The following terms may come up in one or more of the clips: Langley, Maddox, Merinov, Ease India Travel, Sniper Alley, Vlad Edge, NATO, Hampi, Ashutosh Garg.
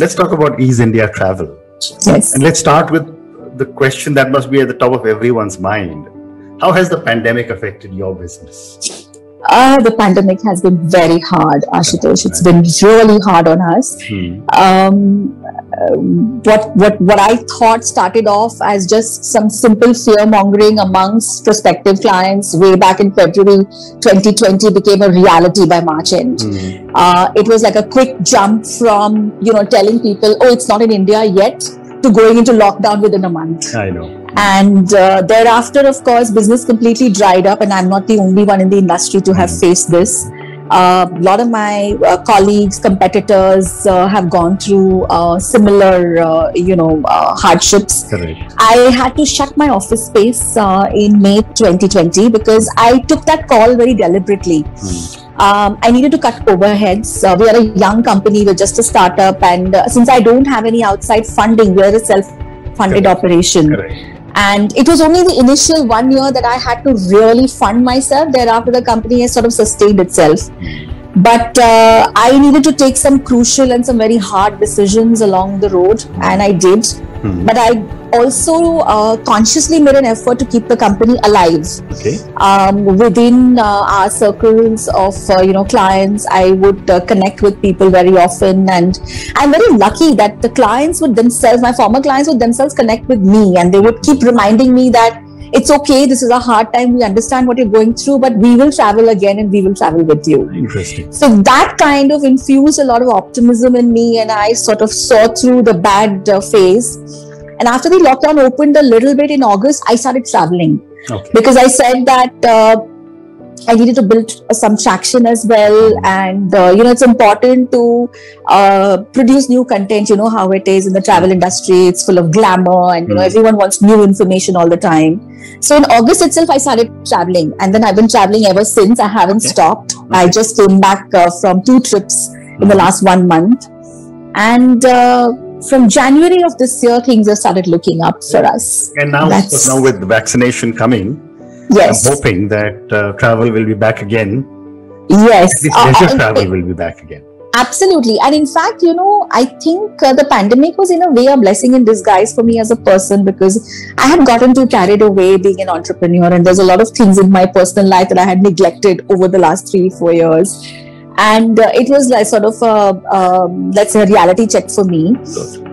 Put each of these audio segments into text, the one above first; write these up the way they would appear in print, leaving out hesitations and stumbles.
Let's talk about Ease India Travel. Yes. And let's start with the question that must be at the top of everyone's mind. How has the pandemic affected your business? The pandemic has been very hard, Ashutosh. It's been really hard on us. What I thought started off as just some simple fear mongering amongst prospective clients way back in February 2020 became a reality by March end. It was like a quick jump from, you know, telling people, oh, it's not in India yet, to going into lockdown within a month. I know. And thereafter, of course, business completely dried up, and I'm not the only one in the industry to have faced this. A lot of my colleagues, competitors have gone through similar, hardships. Correct. I had to shut my office space in May 2020 because I took that call very deliberately. I needed to cut overheads. We are a young company, we're just a startup, and since I don't have any outside funding, we're a self-funded operation. Correct. And it was only the initial 1 year that I had to really fund myself. Thereafter, the company has sort of sustained itself. But I needed to take some crucial and some very hard decisions along the road, and I did. But I also consciously made an effort to keep the company alive. Within our circles of clients, I would connect with people very often, and I'm very lucky that the clients would themselves, my former clients would themselves connect with me, and they would keep reminding me that it's okay, this is a hard time, we understand what you're going through, but we will travel again and we will travel with you. Interesting. So that kind of infused a lot of optimism in me, and I sort of saw through the bad phase. And after the lockdown opened a little bit in August, I started traveling. Because I said that I needed to build some traction as well, and it's important to produce new content. You know how it is in the travel industry, it's full of glamour, and everyone wants new information all the time. So in August itself I started traveling, and then I've been traveling ever since. I haven't stopped. I just came back from 2 trips in the last 1 month, and from January of this year things have started looking up for us. And now with the vaccination coming, I'm hoping that travel will be back again. Yes. Leisure travel will be back again. Absolutely. And in fact, I think the pandemic was in a way a blessing in disguise for me as a person, because I had gotten too carried away being an entrepreneur, and there's a lot of things in my personal life that I had neglected over the last 3-4 years. And it was like sort of a, let's say, a reality check for me.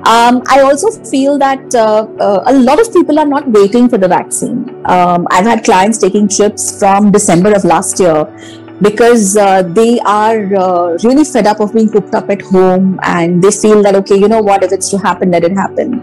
I also feel that a lot of people are not waiting for the vaccine. I've had clients taking trips from December of last year because they are really fed up of being cooped up at home, and they feel that, okay, if it's to happen, let it happen.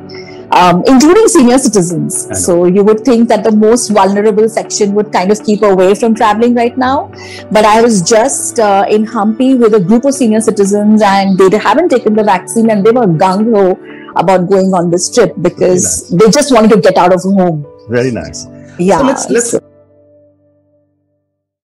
Including senior citizens. So you would think that the most vulnerable section would kind of keep away from traveling right now. But I was just in Hampi with a group of senior citizens, and they haven't taken the vaccine, and they were gung-ho about going on this trip because they just wanted to get out of home. Very nice. Yeah. So let's